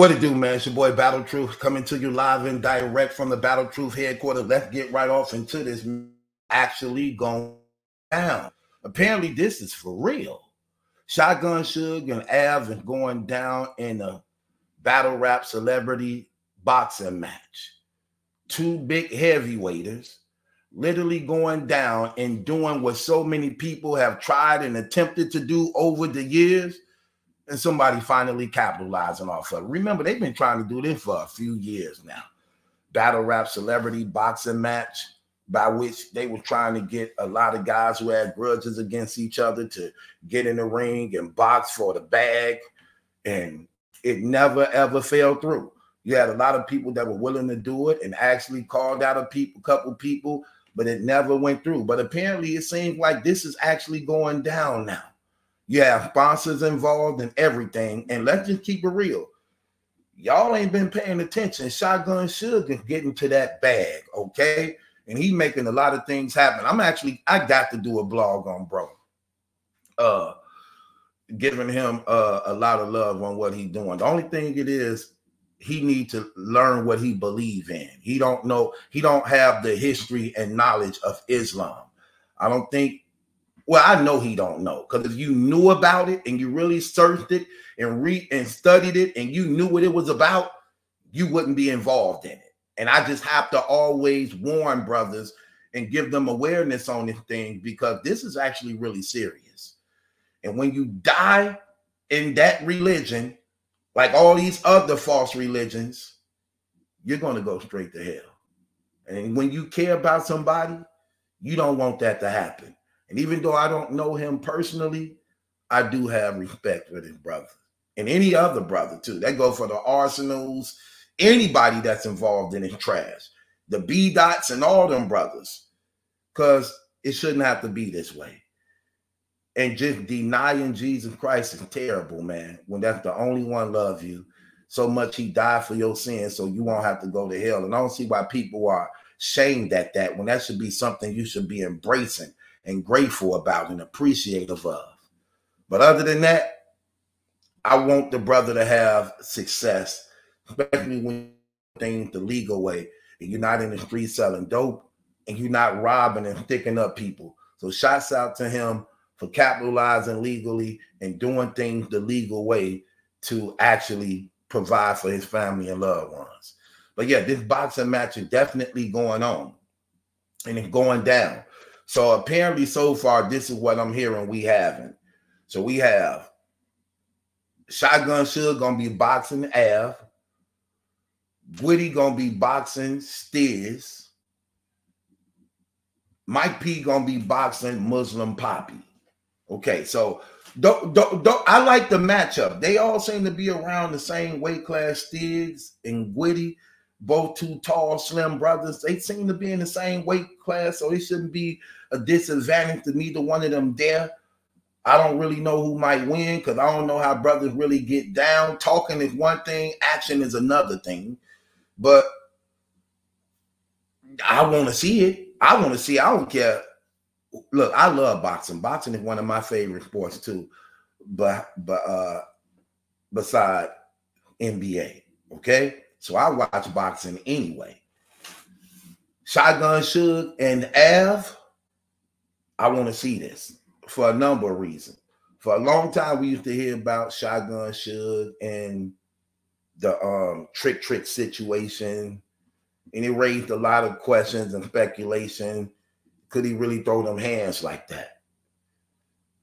What it do, man? It's your boy Battle Truth coming to you live and direct from the Battle Truth headquarters. Let's get right off into this. Actually going down. Apparently, this is for real. Shotgun Suge and Av is going down in a battle rap celebrity boxing match. Two big heavyweighters literally going down and doing what so many people have tried and attempted to do over the years. And somebody finally capitalizing off of it. Remember, they've been trying to do this for a few years now. Battle rap celebrity boxing match by which they were trying to get a lot of guys who had grudges against each other to get in the ring and box for the bag. And it never, ever fell through. You had a lot of people that were willing to do it and actually called out a couple people, but it never went through. But apparently it seems like this is actually going down now. You have sponsors involved and everything. And let's just keep it real. Y'all ain't been paying attention. Shotgun Suge is getting to that bag, okay? And he making a lot of things happen. I got to do a blog on bro. Giving him a lot of love on what he's doing. The only thing it is, he need to learn what he believe in. He don't know. He don't have the history and knowledge of Islam. I don't think. Well, I know he don't know, because if you knew about it and you really searched it and read and studied it and you knew what it was about, you wouldn't be involved in it. And I just have to always warn brothers and give them awareness on this thing, because this is actually really serious. And when you die in that religion, like all these other false religions, you're going to go straight to hell. And when you care about somebody, you don't want that to happen. And even though I don't know him personally, I do have respect for his brother and any other brother too. They go for the Arsenals, anybody that's involved in his trash, the B dots and all them brothers, because it shouldn't have to be this way. And just denying Jesus Christ is terrible, man, when that's the only one love you so much he died for your sins so you won't have to go to hell. And I don't see why people are shamed at that, when that should be something you should be embracing and grateful about and appreciative of. But other than that, I want the brother to have success, especially when things the legal way and you're not in the street selling dope and you're not robbing and sticking up people. So shouts out to him for capitalizing legally and doing things the legal way to actually provide for his family and loved ones. But yeah, this boxing match is definitely going on and it's going down. So apparently so far, this is what I'm hearing we haven't. So we have Shotgun Suge going to be boxing Av. Gwitty going to be boxing Stiggs. Mike P going to be boxing Muslim Poppy. Okay, so I like the matchup. They all seem to be around the same weight class. Stiggs and Gwitty, both two tall, slim brothers, they seem to be in the same weight class, so it shouldn't be a disadvantage to neither one of them there. I don't really know who might win, because I don't know how brothers really get down. Talking is one thing, action is another thing. But I want to see it. I want to see it. I don't care. Look, I love boxing. Boxing is one of my favorite sports too, beside NBA, okay? So I watch boxing anyway. Shotgun Suge and Av, I want to see this for a number of reasons. For a long time, we used to hear about Shotgun Suge and the Trick situation, and it raised a lot of questions and speculation. Could he really throw them hands like that?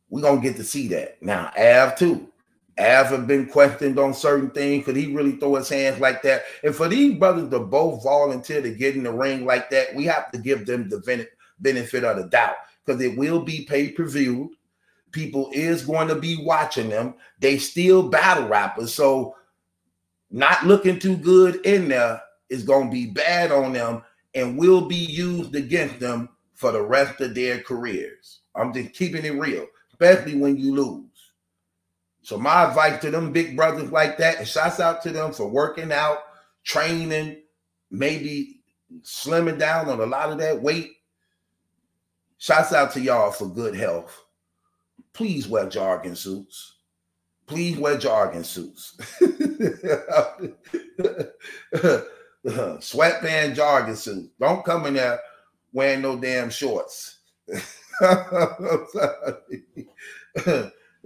We're going to get to see that. Now, Av too. Av have been questioned on certain things. Could he really throw his hands like that? And for these brothers to both volunteer to get in the ring like that, we have to give them the benefit of the doubt, because it will be pay-per-view. People is going to be watching them. They still battle rappers, so not looking too good in there is going to be bad on them and will be used against them for the rest of their careers. I'm just keeping it real, especially when you lose. So my advice to them big brothers like that, and shouts out to them for working out, training, maybe slimming down on a lot of that weight. Shouts out to y'all for good health. Please wear jogging suits. Please wear jogging suits. Sweatband jogging suits. Don't come in there wearing no damn shorts. There's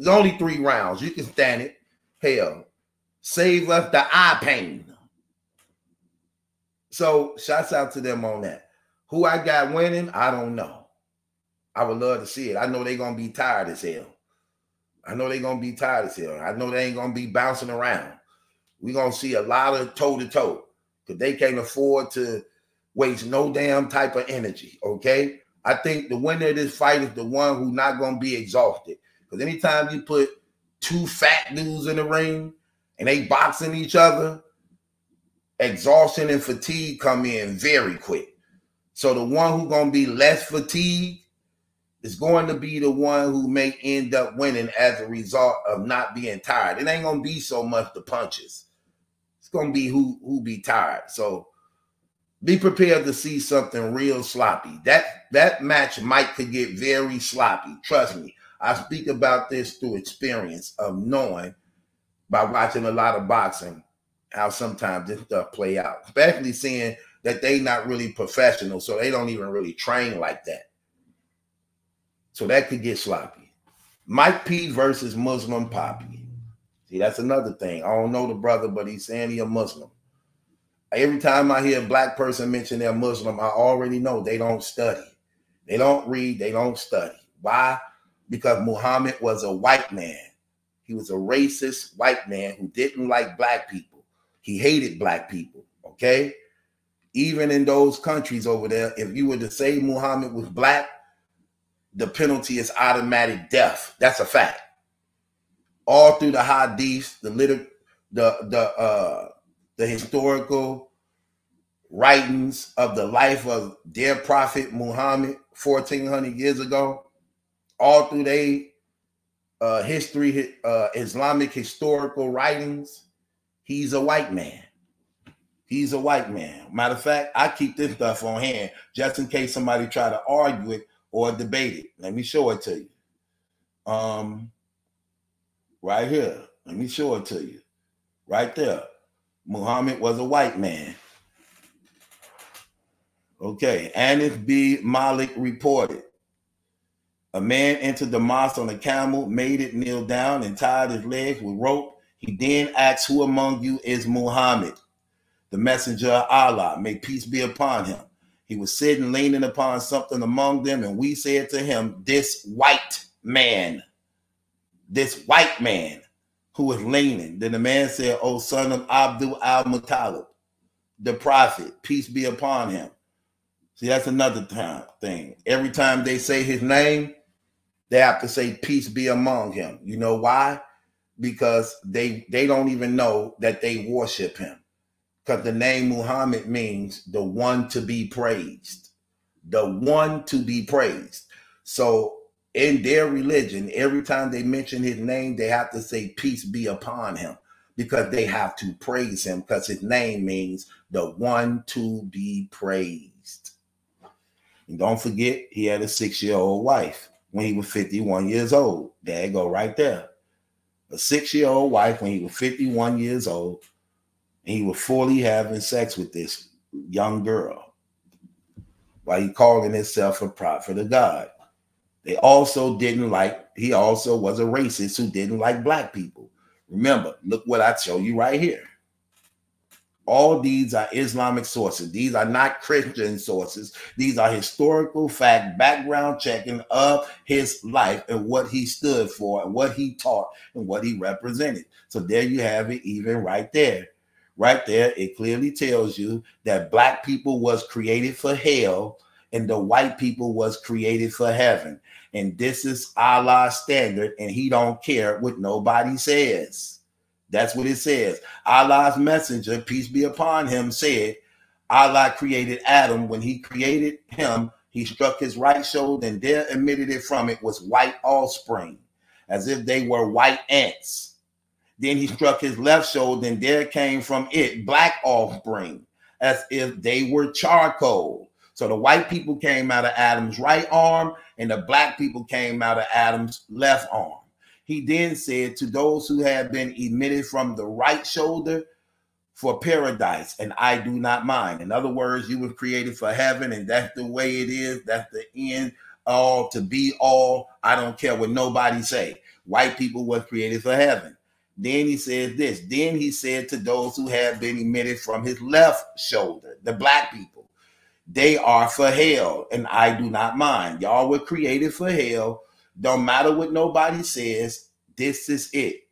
only 3 rounds. You can stand it. Hell, save left the eye pain. So shouts out to them on that. Who I got winning, I don't know. I would love to see it. I know they're going to be tired as hell. I know they're going to be tired as hell. I know they ain't going to be bouncing around. We're going to see a lot of toe-to-toe because they can't afford to waste no damn type of energy, okay? I think the winner of this fight is the one who's not going to be exhausted because anytime you put 2 fat dudes in the ring and they boxing each other, exhaustion and fatigue come in very quick. So the one who's going to be less fatigued is going to be the one who may end up winning as a result of not being tired. It ain't going to be so much the punches. It's going to be who be tired. So be prepared to see something real sloppy. That match might could get very sloppy. Trust me. I speak about this through experience of knowing by watching a lot of boxing how sometimes this stuff play out, especially seeing that they not really professional, so they don't even really train like that. So that could get sloppy. Mike P versus Muslim Poppy. See, that's another thing. I don't know the brother, but he's saying he's a Muslim. Every time I hear a black person mention they're Muslim, I already know they don't study. They don't read. They don't study. Why? Because Muhammad was a white man. He was a racist white man who didn't like black people. He hated black people, okay? Even in those countries over there, if you were to say Muhammad was black, the penalty is automatic death. That's a fact. All through the hadiths, the historical writings of the life of their prophet Muhammad 1400 years ago, all through their history, Islamic historical writings, he's a white man. He's a white man. Matter of fact, I keep this stuff on hand just in case somebody try to argue it or debate it. Let me show it to you. Right here. Let me show it to you. Right there. Muhammad was a white man. Okay. Anas B. Malik reported. A man entered the mosque on a camel, made it kneel down, and tied his legs with rope. He then asked, who among you is Muhammad, the messenger of Allah? May peace be upon him. He was sitting, leaning upon something among them, and we said to him, this white man who was leaning. Then the man said, O son of Abdul al-Muttalib, the prophet, peace be upon him. See, that's another thing. Every time they say his name, they have to say, peace be among him. You know why? Because they don't even know that they worship him. Because the name Muhammad means the one to be praised. The one to be praised. So in their religion, every time they mention his name, they have to say peace be upon him because they have to praise him because his name means the one to be praised. And don't forget, he had a 6-year-old wife when he was 51 years old. There you go right there. A 6-year-old wife when he was 51 years old. And he was fully having sex with this young girl while he calling himself a prophet of God. They also didn't like, he also was a racist who didn't like black people. Remember, look what I show you right here. All these are Islamic sources. These are not Christian sources. These are historical fact, background checking of his life and what he stood for and what he taught and what he represented. So there you have it even right there. Right there, it clearly tells you that black people was created for hell and the white people was created for heaven. And this is Allah's standard, and he don't care what nobody says. That's what it says. Allah's messenger, peace be upon him, said, Allah created Adam. When he created him, he struck his right shoulder, and there emitted it from it was white offspring, as if they were white ants. Then he struck his left shoulder, and there came from it black offspring, as if they were charcoal. So the white people came out of Adam's right arm, and the black people came out of Adam's left arm. He then said, to those who have been emitted from the right shoulder for paradise, and I do not mind. In other words, you were created for heaven, and that's the way it is. That's the end all to be all. I don't care what nobody say. White people were created for heaven. Then he said this. Then he said to those who have been emitted from his left shoulder, the black people, they are for hell, and I do not mind. Y'all were created for hell. Don't matter what nobody says. This is it.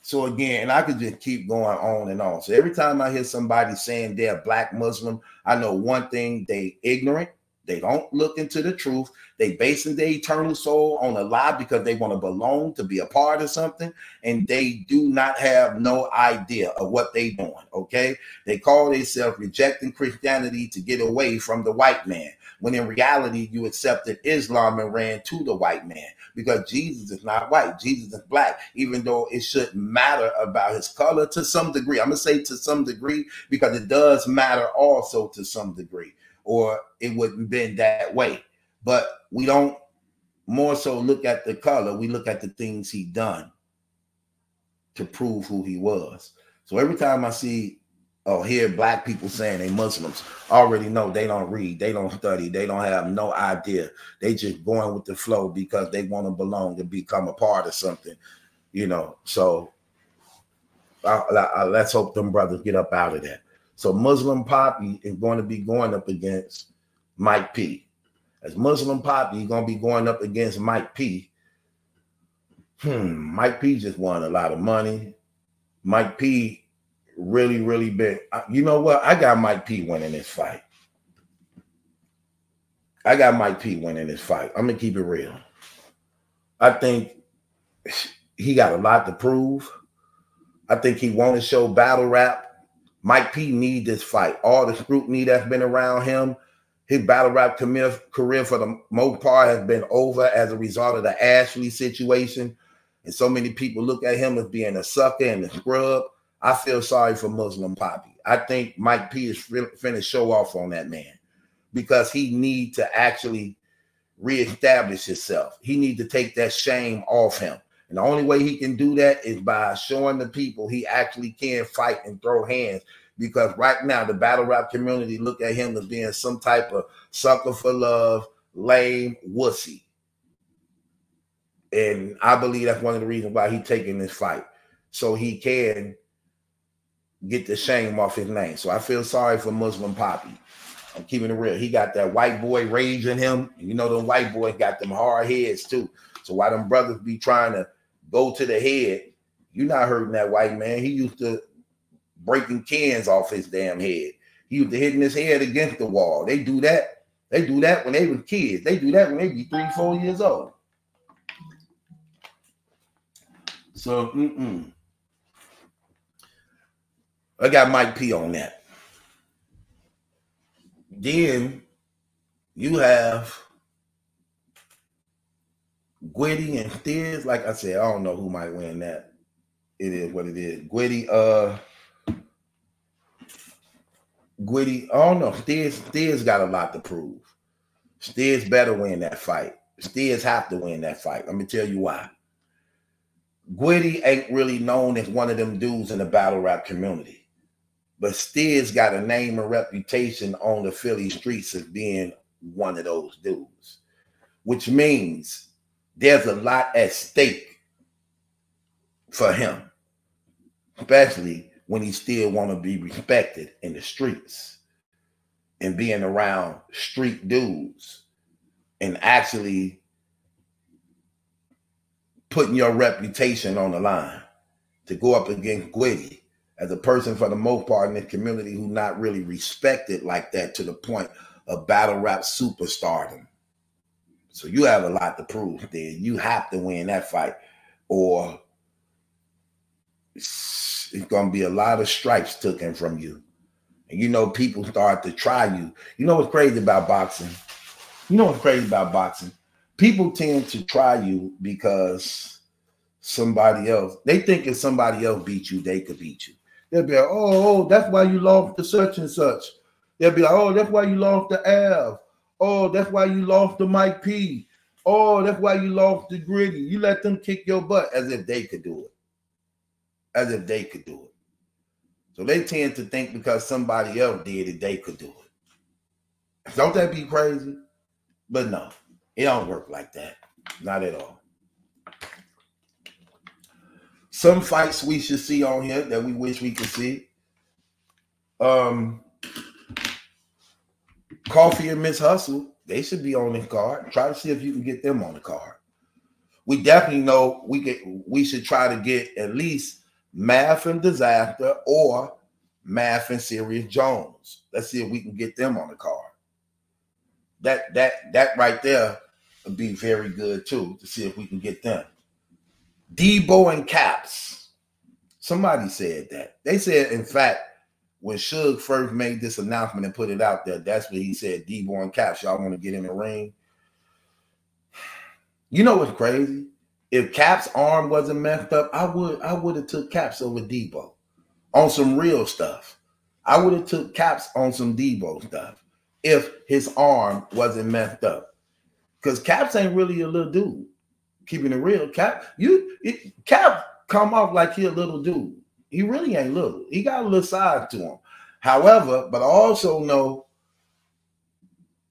So again, and I could just keep going on and on. So every time I hear somebody saying they're black Muslim, I know one thing: they ignorant. They don't look into the truth. They basing their eternal soul on a lie because they want to belong, to be a part of something, and they do not have no idea of what they doing, okay? They call themselves rejecting Christianity to get away from the white man, when in reality, you accepted Islam and ran to the white man, because Jesus is not white. Jesus is black, even though it shouldn't matter about his color to some degree. I'm going to say to some degree because it does matter also to some degree, or it wouldn't been that way. But we don't more so look at the color. We look at the things he done to prove who he was. So every time I see or hear black people saying they Muslims, I already know they don't read, they don't study, they don't have no idea. They just going with the flow because they want to belong and become a part of something, you know. So let's hope them brothers get up out of that. So Muslim Poppy is going to be going up against Mike P. As Muslim Poppy, you're going to be going up against Mike P. Mike P just won a lot of money. Mike P really, really big. You know what? I got Mike P winning this fight. I got Mike P winning this fight. I'm going to keep it real. I think he got a lot to prove. I think he want to show battle rap. Mike P need this fight. All the scrutiny that's been around him, his battle rap career for the most part has been over as a result of the Ashley situation. And so many people look at him as being a sucker and a scrub. I feel sorry for Muslim Poppy. I think Mike P is finna show off on that man, because he need to actually reestablish himself. He need to take that shame off him. And the only way he can do that is by showing the people he actually can fight and throw hands, because right now the battle rap community look at him as being some type of sucker for love, lame wussy. And I believe that's one of the reasons why he's taking this fight, so he can get the shame off his name. So I feel sorry for Muslim Poppy. I'm keeping it real. He got that white boy rage in him. And you know them white boys got them hard heads too. So why them brothers be trying to go to the head? You're not hurting that white man. He used to breaking cans off his damn head. He used to hitting his head against the wall. They do that. They do that when they were kids. They do that when they be 3, 4 years old. So, I got Mike P on that. Then you have Gwitty and Stiggs. Like I said, I don't know who might win that. It is what it is. Gwitty, I don't know. Stiggs got a lot to prove. Stiggs better win that fight. Stiggs have to win that fight. Let me tell you why. Gwitty ain't really known as one of them dudes in the battle rap community, but Stiggs got a name and reputation on the Philly streets as being one of those dudes, which means there's a lot at stake for him, especially when he still want to be respected in the streets and being around street dudes and actually putting your reputation on the line to go up against Gwitty as a person for the most part in the community who not really respected like that to the point of battle rap superstardom. So you have a lot to prove there. You have to win that fight, or it's going to be a lot of stripes taken from you. And you know, people start to try you. You know what's crazy about boxing? You know what's crazy about boxing? People tend to try you because somebody else, they think if somebody else beat you, they could beat you. They'll be like, oh, that's why you lost to such and such. They'll be like, oh, that's why you lost to Av. Oh, that's why you lost to Mike P. Oh, that's why you lost to Gwitty. You let them kick your butt, as if they could do it. As if they could do it. So they tend to think because somebody else did it, they could do it. Don't that be crazy? But no, it don't work like that. Not at all. Some fights we should see on here that we wish we could see. Coffee and Miss Hustle, they should be on this card. Try to see if you can get them on the card. We definitely know we should try to get at least Math and Disaster or Math and Sirius Jones. Let's see if we can get them on the card. That right there would be very good too, to see if we can get them. Debo and Caps. Somebody said that. They said, in fact, when Suge first made this announcement and put it out there, that's what he said, Debo and Caps, y'all want to get in the ring? You know what's crazy? If Caps' arm wasn't messed up, I would have took Caps over Debo on some real stuff. I would have took Caps on some Debo stuff if his arm wasn't messed up. Because Caps ain't really a little dude. Keeping it real, Cap come off like he a little dude. He really ain't little. He got a little size to him. However, but I also know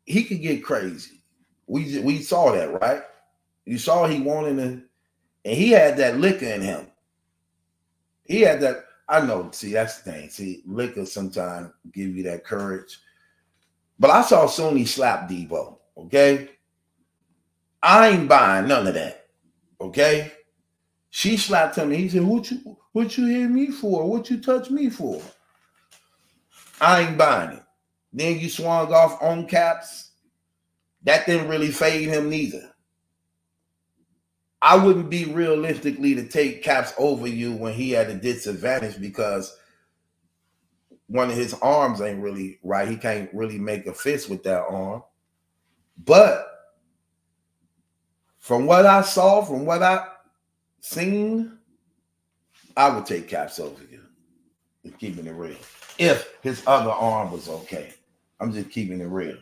he could get crazy. We saw that, right? You saw he wanted to, and he had that liquor in him. He had that. I know. See, that's the thing. See, liquor sometimes give you that courage. But I saw Sunni slap Debo. Okay, I ain't buying none of that. Okay, she slapped him. And he said, "What you hit me for? What you touch me for? I ain't buying it." Then you swung off on Caps. That didn't really fade him neither. I wouldn't be realistically to take Caps over you when he had a disadvantage because one of his arms ain't really right. He can't really make a fist with that arm. But from what I saw, from what I seen, I would take Caps over you. Just keeping it real. If his other arm was okay. I'm just keeping it real.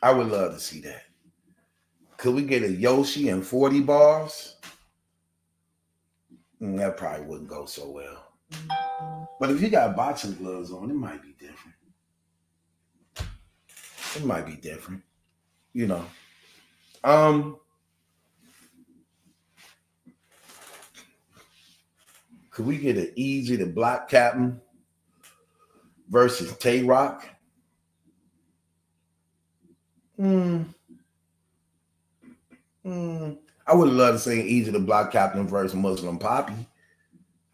I would love to see that. Could we get a Yoshi and 40 bars? That probably wouldn't go so well. But if you got boxing gloves on, it might be different. It might be different, you know. Could we get an Easy to Block Captain versus Tay Rock? I would love to say Easy to Block Captain versus Muslim Poppy.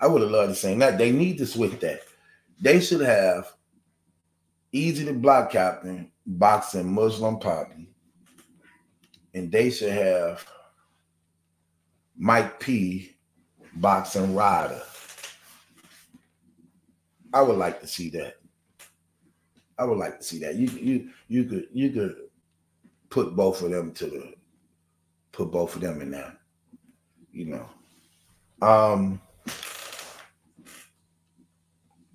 I would have loved to say that. They need to switch that. They should have Easy to Block Captain boxing Muslim Poppy, and they should have Mike P boxing Rider. I would like to see that. I would like to see that. You could put both of them in there, you know.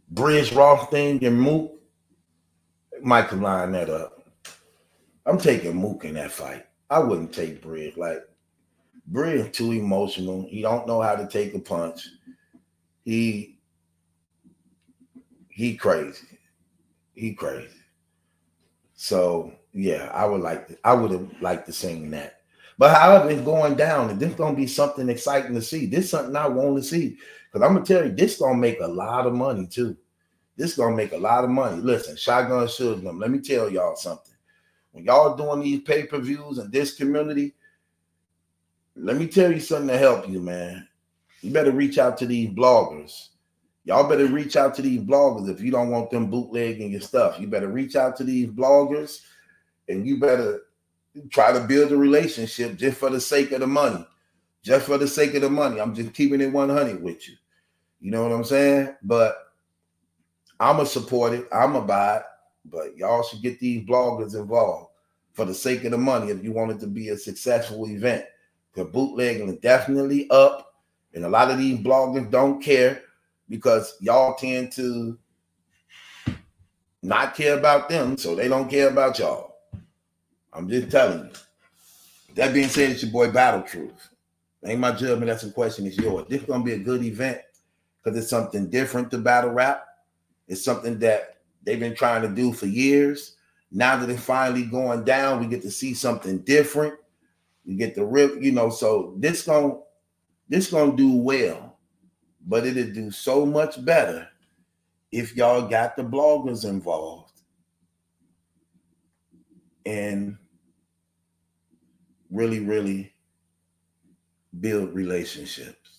Bridge, Rothstein, and Mook. Mike can line that up. I'm taking Mook in that fight. I wouldn't take Bridge. Like, Bridge too emotional. He don't know how to take a punch. He crazy. He crazy. So yeah, I would have liked to sing that. But however, it's going down, and this is gonna be something exciting to see. This is something I want to see. Because I'm gonna tell you, this is gonna make a lot of money too. This is gonna make a lot of money. Listen, Shotgun Suge, let me tell y'all something. When y'all doing these pay-per-views in this community, let me tell you something to help you, man. You better reach out to these bloggers. Y'all better reach out to these bloggers if you don't want them bootlegging your stuff. You better reach out to these bloggers, and you better try to build a relationship just for the sake of the money. Just for the sake of the money. I'm just keeping it 100 with you. You know what I'm saying? But I'ma support it. I'ma buy it. But y'all should get these bloggers involved for the sake of the money if you want it to be a successful event. Because bootlegging is definitely up. And a lot of these bloggers don't care because y'all tend to not care about them, so they don't care about y'all. I'm just telling you. That being said, it's your boy Battle Truth. Ain't my judgment, that's a question, it's yours. This is going to be a good event because it's something different to battle rap. It's something that they've been trying to do for years. Now that it's finally going down, we get to see something different. You get the rip, you know, so this gonna do well, but it'll do so much better if y'all got the bloggers involved and really, really build relationships.